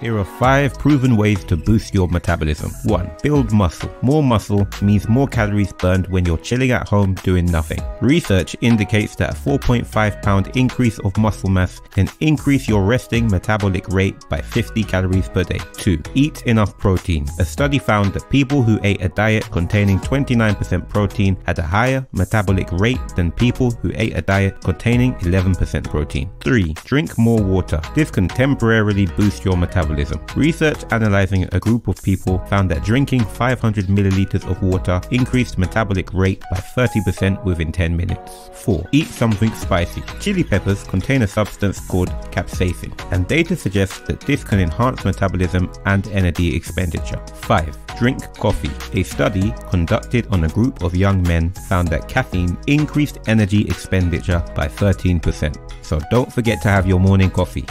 Here are 5 proven ways to boost your metabolism. 1. Build muscle. More muscle means more calories burned when you're chilling at home doing nothing. Research indicates that a 4.5-pound increase of muscle mass can increase your resting metabolic rate by 50 calories per day. 2. Eat enough protein. A study found that people who ate a diet containing 29% protein had a higher metabolic rate than people who ate a diet containing 11% protein. 3. Drink more water. This can temporarily boost your metabolism. Research analyzing a group of people found that drinking 500 milliliters of water increased metabolic rate by 30% within 10 minutes. 4. Eat something spicy. Chili peppers contain a substance called capsaicin, and data suggests that this can enhance metabolism and energy expenditure. 5. Drink coffee. A study conducted on a group of young men found that caffeine increased energy expenditure by 13%. So don't forget to have your morning coffee.